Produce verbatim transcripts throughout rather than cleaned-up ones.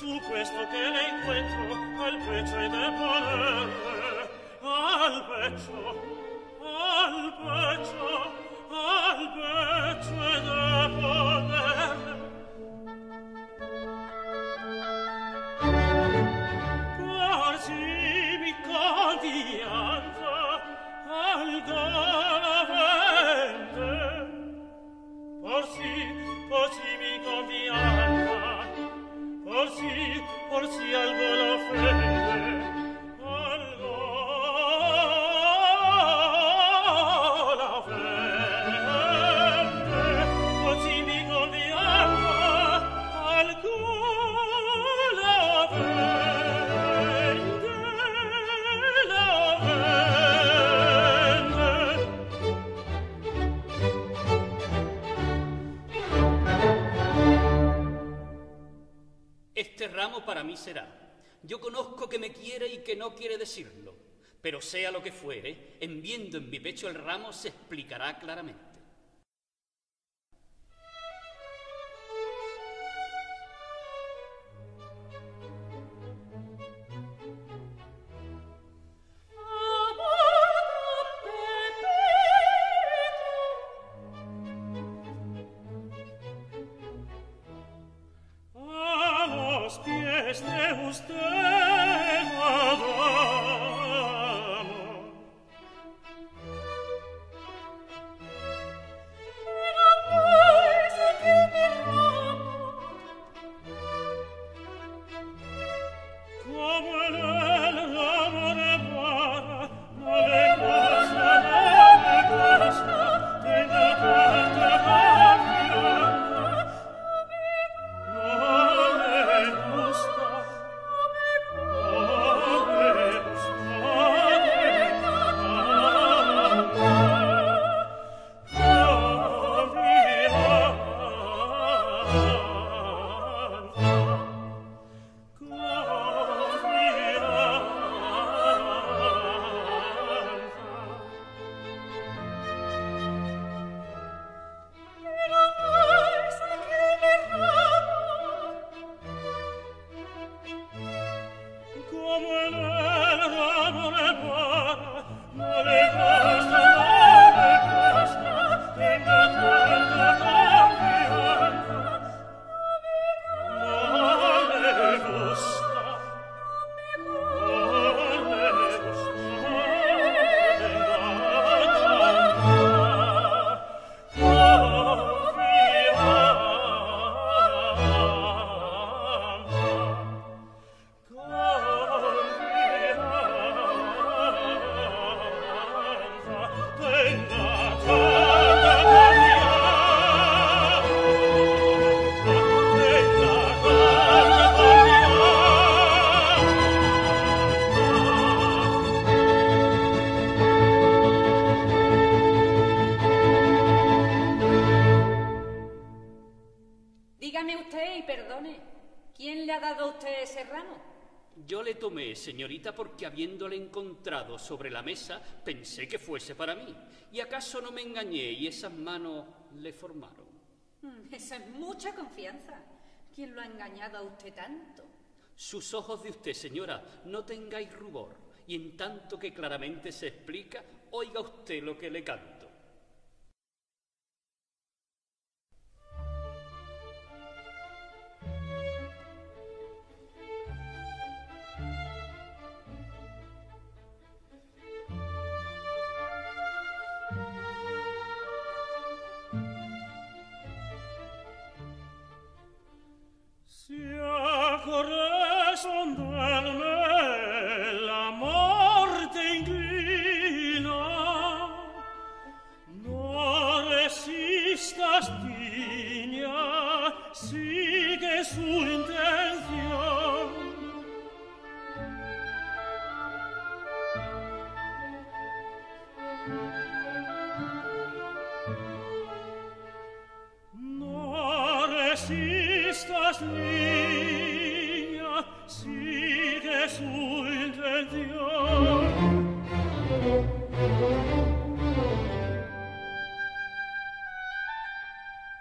su questo che le incontro al pezzo e del parere, al pezzo, al pezzo, al pezzo e del parere. Quasi mi condianta al galavente, porsi, porsi mi condianta. Por si, por si algo lo ofende, algo lo ofende, por si mi confianza, algo lo ofende, lo ofende. Este ramo para mí será. Yo conozco que me quiere y que no quiere decirlo, pero sea lo que fuere, en viendo en mi pecho el ramo se explicará claramente. Señorita, porque habiéndole encontrado sobre la mesa, pensé que fuese para mí. ¿Y acaso no me engañé y esas manos le formaron? Esa es mucha confianza. ¿Quién lo ha engañado a usted tanto? Sus ojos de usted, señora, no tengáis rubor. Y en tanto que claramente se explica, oiga usted lo que le canto.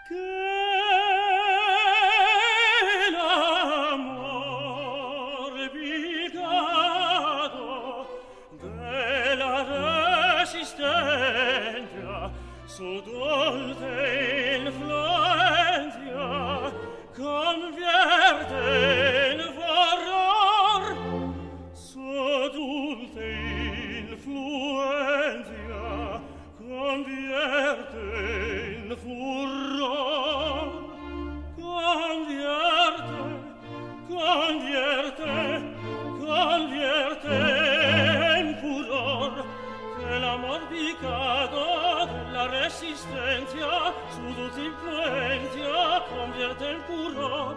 Que el amor convierte, convierte en furor el amor picado de la resistencia, su dulce influencia convierte en furor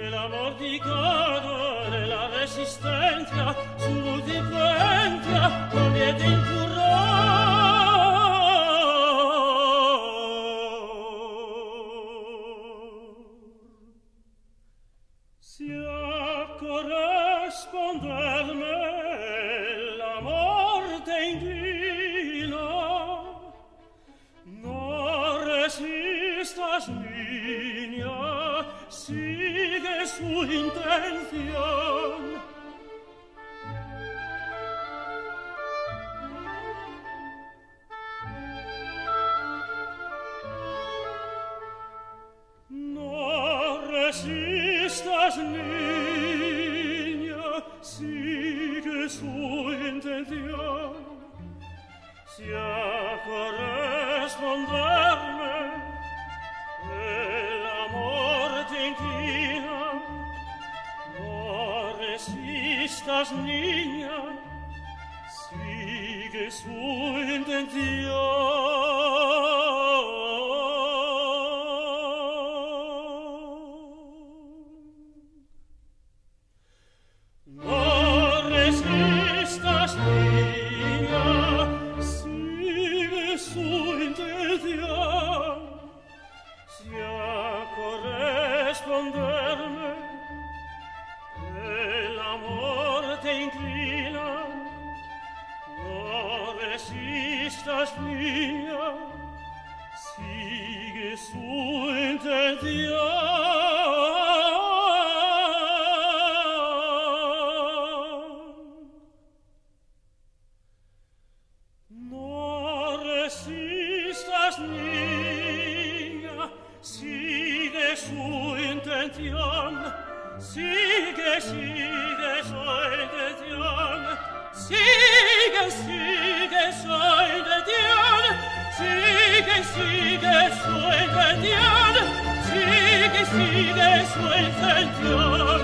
el amor picado de la resistencia, su dulce influencia convierte en furor. Intención. No resistas, niña, sigue su intención. Si a corresponderme el amor te inclina, resistas, niña, sigue su intención. No resistas, niña, sigue su intención. Si a corresponderme el amor te inclina, no resistas, niña, sigue su intención. No resistas, niña, sigue su intención. Sigue, sigue su intención. Sigue, sigue su intención. Sigue, sigue su intención. Sigue, sigue su intención.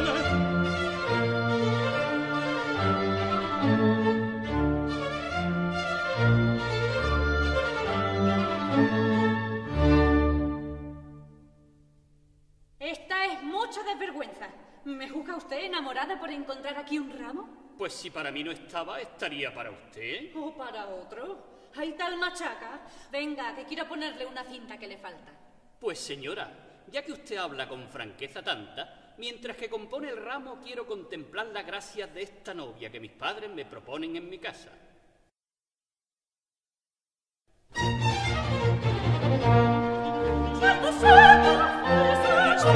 Vergüenza. ¿Me juzga usted enamorada por encontrar aquí un ramo? Pues si para mí no estaba, estaría para usted. ¿O para otro? Hay tal machaca. Venga, que quiero ponerle una cinta que le falta. Pues señora, ya que usted habla con franqueza tanta, mientras que compone el ramo quiero contemplar las gracias de esta novia que mis padres me proponen en mi casa. ¡Santo, santo! ¡Santo!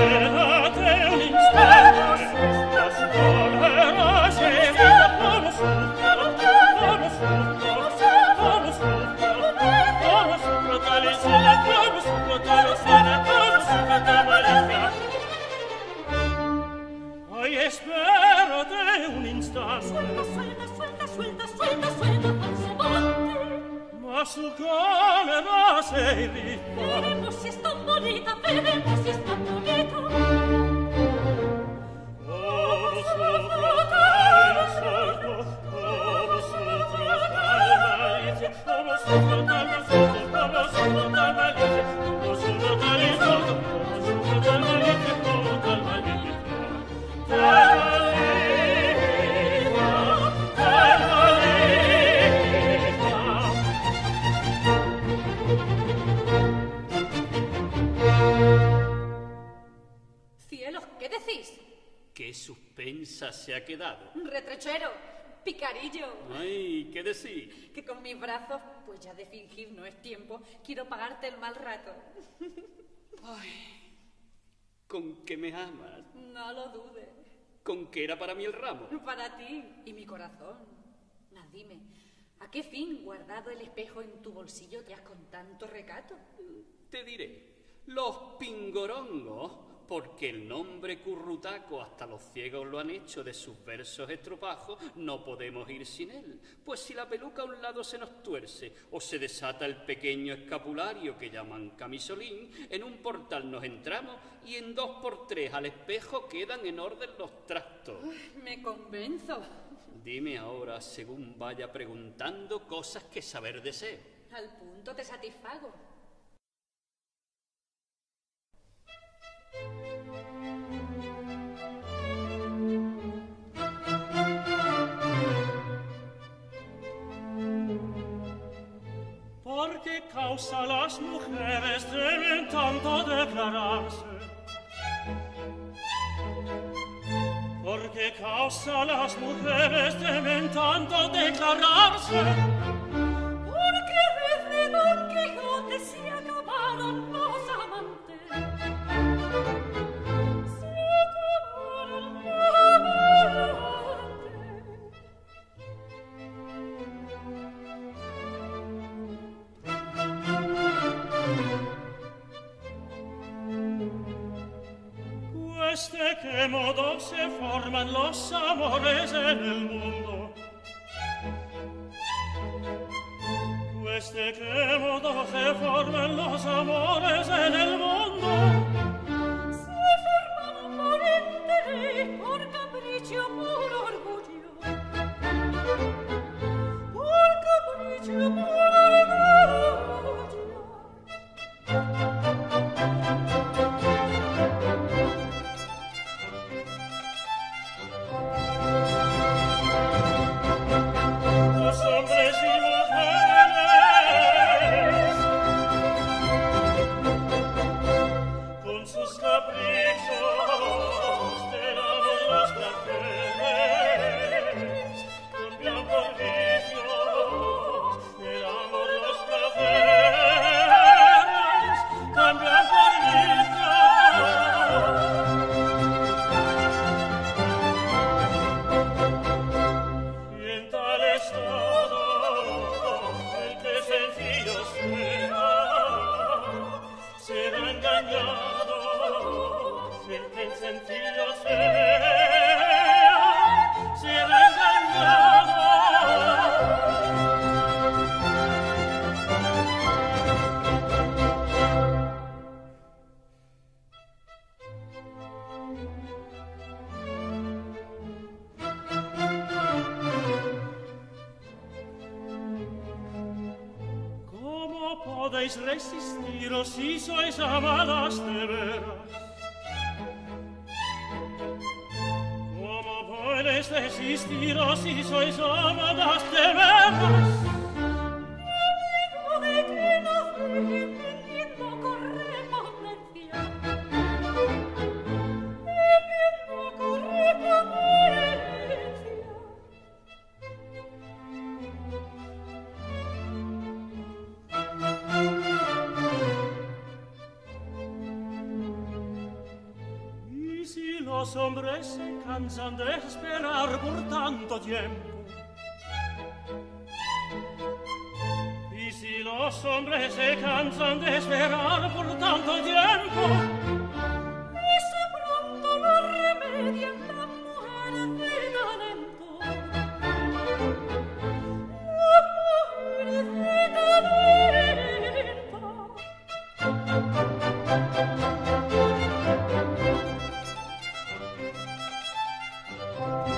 Ay, espérate un instante. Suelta, suelta, suelta, suelta, suelta, suelta, falsamente. Ma su camera sei ripa. Veremos si sto bonita, veremos si sto bonita. Cielos, ¿qué decís? Qué suspensa se ha quedado. Retrechero, picarillo. Ay, ¿qué decís? Que con mis brazos, pues ya de fingir no es tiempo, quiero pagarte el mal rato. Ay, con que me amas. No lo dudes. Con que era para mí el ramo. Para ti y mi corazón. Mas dime, ¿a qué fin guardado el espejo en tu bolsillo te has con tanto recato? Te diré, los pingorongos porque el nombre currutaco hasta los ciegos lo han hecho de sus versos estropajos, no podemos ir sin él, pues si la peluca a un lado se nos tuerce o se desata el pequeño escapulario que llaman camisolín, en un portal nos entramos y en dos por tres al espejo quedan en orden los trastos. Uy, me convenzo. Dime ahora, según vaya preguntando, cosas que saber deseo. Al punto te satisfago. ¿Por qué causa las mujeres deben tanto declararse? ¿Por qué causa las mujeres deben tanto declararse? Porque desde Don Quijote se acabaron los amantes. Se acabaron los amantes. Pues de qué modo se forman los amores en el mundo. Pues de qué modo se forman los amores en el mundo. Se forman por interés, por capricho, por orgullo. Por capricho, por resistiros si sois amadas de veras. ¿Cómo podéis resistiros si sois amadas de veras? Amigo de que nos dejen pidiendo correspondencia, pidiendo correspondencia. Los hombres se cansan de esperar por tanto tiempo. Y si los hombres se cansan de esperar por tanto tiempo, eso pronto lo remedian las mujeres de talento. Las mujeres de talento. Thank you.